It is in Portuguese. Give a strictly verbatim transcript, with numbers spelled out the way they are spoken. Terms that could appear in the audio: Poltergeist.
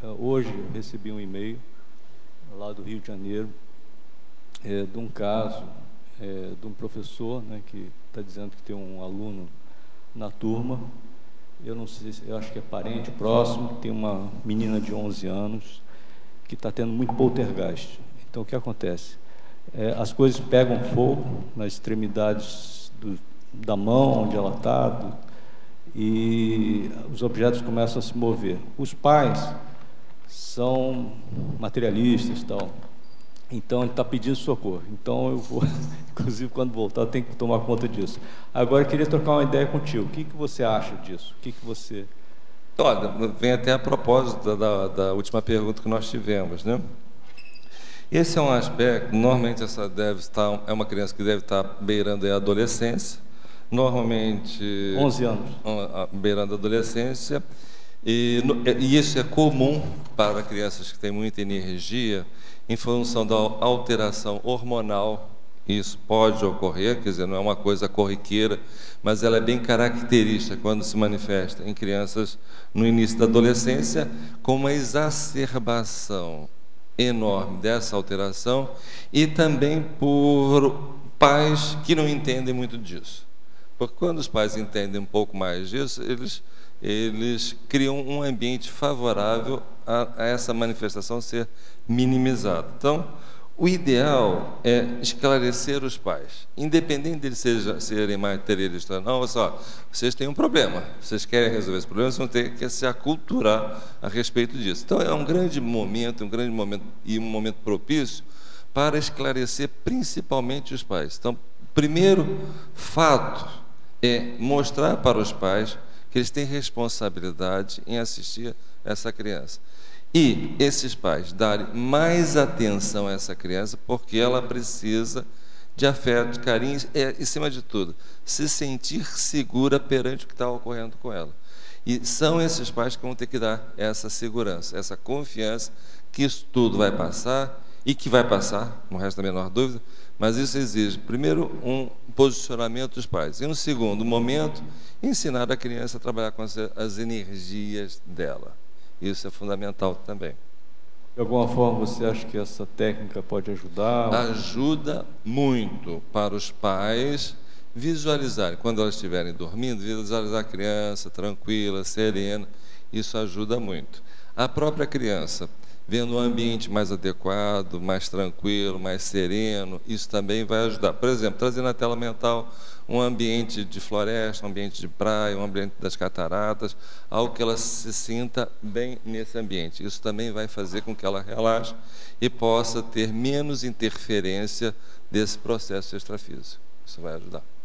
Hoje eu recebi um e-mail lá do Rio de Janeiro, é, de um caso é, de um professor, né, que está dizendo que tem um aluno na turma, eu não sei, eu acho que é parente próximo, tem uma menina de onze anos que está tendo muito poltergeist. Então o que acontece? É, as coisas pegam fogo nas extremidades do, da mão onde ela está e os objetos começam a se mover. Os pais são materialistas e tal. Então ele está pedindo socorro. Então eu vou, inclusive quando voltar, eu tenho que tomar conta disso. Agora eu queria trocar uma ideia contigo. O que, que você acha disso? O que, que você... Olha, vem até a propósito da, da última pergunta que nós tivemos, né? Esse é um aspecto, normalmente essa deve estar, é uma criança que deve estar beirando a adolescência, normalmente... onze anos. Beirando a adolescência, e, e isso é comum para crianças que têm muita energia, em função da alteração hormonal, isso pode ocorrer, quer dizer, não é uma coisa corriqueira, mas ela é bem característica quando se manifesta em crianças no início da adolescência, com uma exacerbação enorme dessa alteração e também por pais que não entendem muito disso. Porque quando os pais entendem um pouco mais disso, eles, eles criam um ambiente favorável a, a essa manifestação ser minimizada. Então, o ideal é esclarecer os pais, independente deles seja, serem materialistas ou não. Olha só, vocês têm um problema, vocês querem resolver esse problema, vocês vão ter que se aculturar a respeito disso. Então é um grande momento, um grande momento e um momento propício para esclarecer principalmente os pais. Então, primeiro fato é mostrar para os pais que eles têm responsabilidade em assistir essa criança. E esses pais darem mais atenção a essa criança, porque ela precisa de afeto, carinho e, acima de tudo, se sentir segura perante o que está ocorrendo com ela. E são esses pais que vão ter que dar essa segurança, essa confiança que isso tudo vai passar e que vai passar, não resta a menor dúvida, mas isso exige, primeiro, um posicionamento dos pais. E, um segundo momento, ensinar a criança a trabalhar com as, as energias dela. Isso é fundamental também. De alguma forma, você acha que essa técnica pode ajudar? Ajuda muito para os pais visualizarem, quando elas estiverem dormindo, visualizar a criança tranquila, serena. Isso ajuda muito. A própria criança, vendo um ambiente mais adequado, mais tranquilo, mais sereno, isso também vai ajudar. Por exemplo, trazendo na tela mental um ambiente de floresta, um ambiente de praia, um ambiente das cataratas, algo que ela se sinta bem nesse ambiente. Isso também vai fazer com que ela relaxe e possa ter menos interferência desse processo extrafísico. Isso vai ajudar.